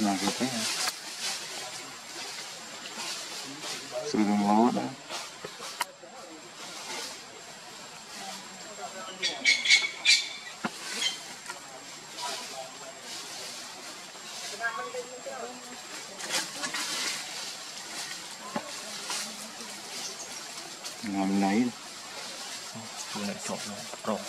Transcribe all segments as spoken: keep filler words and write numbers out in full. Not good thing. So we can lower that. I'm naive. Doing it top now. Wrong.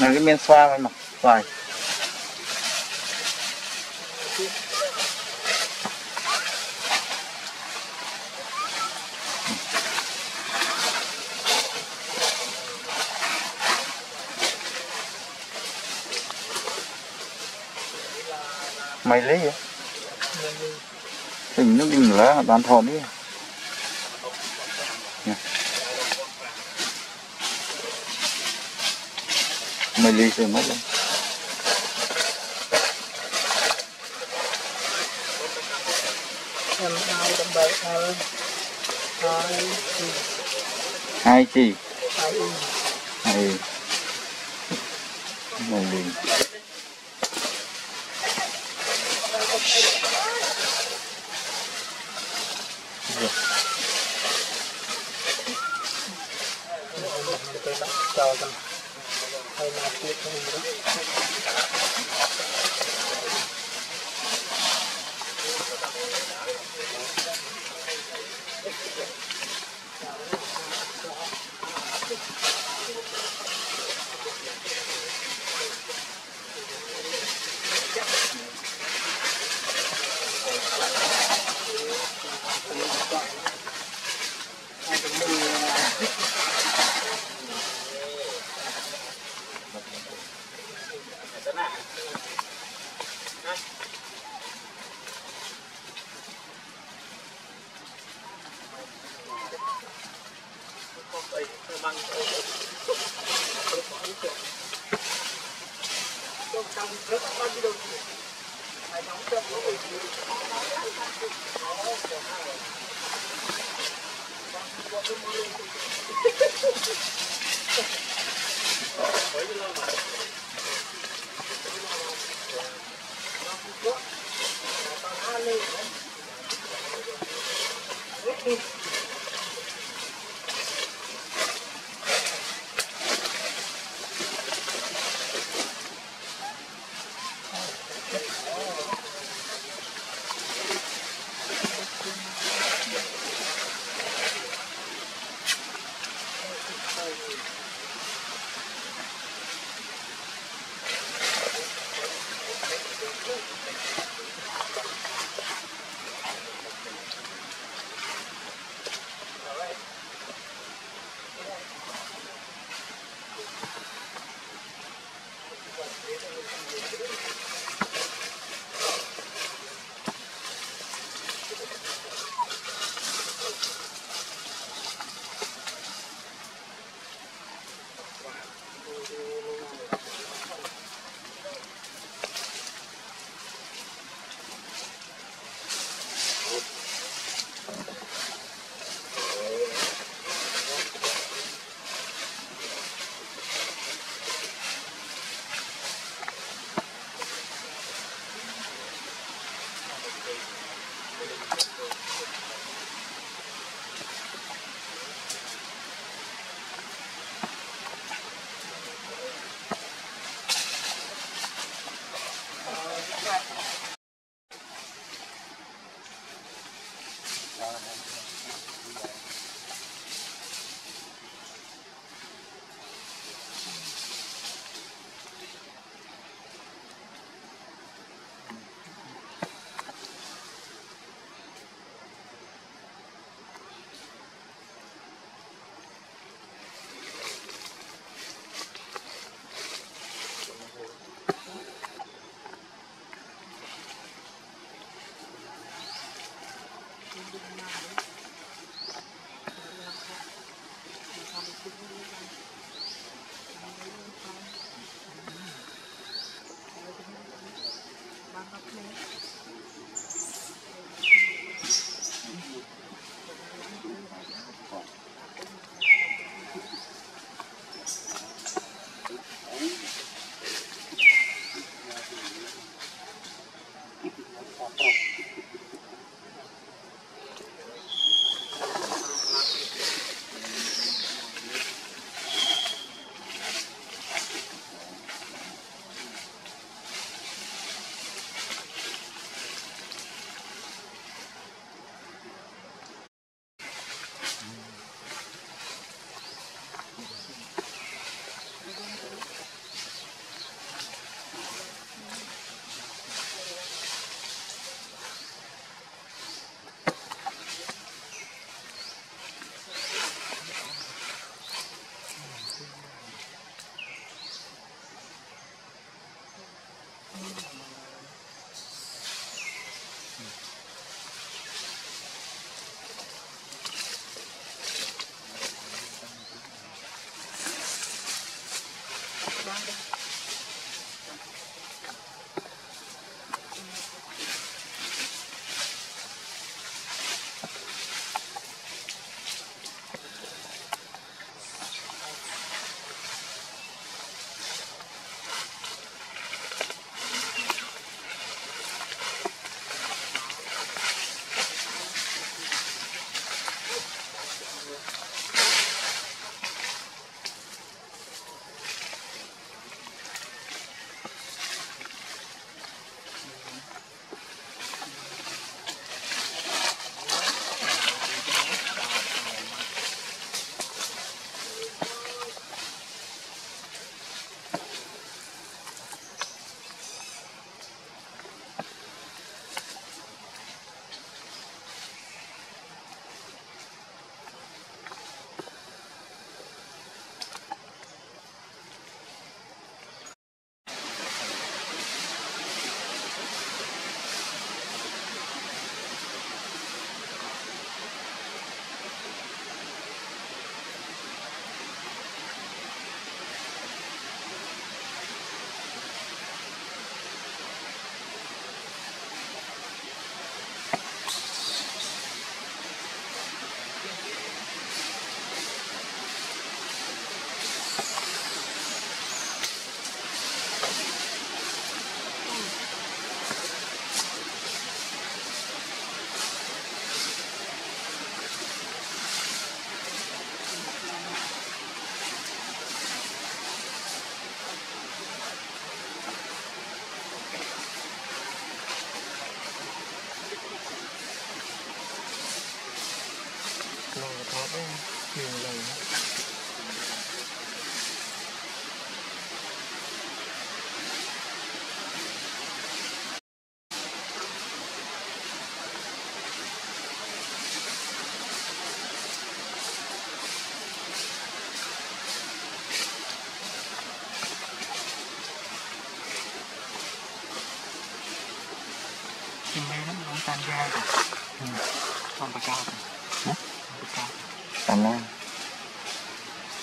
Này cái men xoa này mà xoài mày lấy vậy tỉnh nó bình lá bán thò đi. Mày đi rồi mất rồi. Hai chị. Hai. Mày đi. Hãy subscribe cho kênh Ghiền Mì Gõ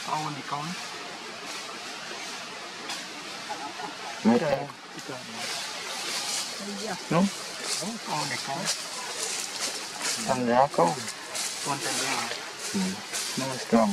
青みかん。みたいな。No? Au Mekong. Tandrako. Montenegro. Hmm. No strong.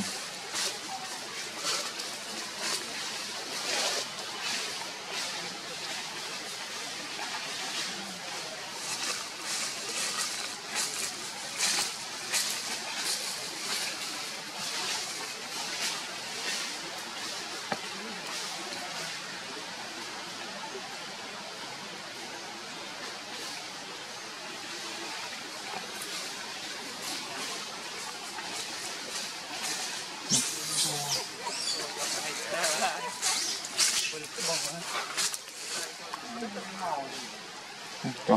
Đó.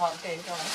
Hot day, don't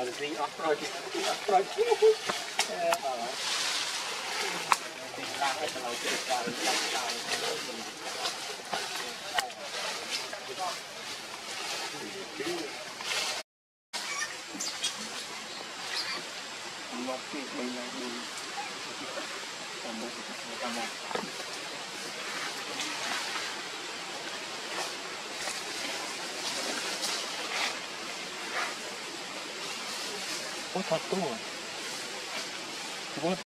Alles wegen Abfrage. Abfrage. Ja, aber. Ich trage heute noch die Karte. Und noch geht man ja nun. Dann muss ich das noch einmal. What a tour.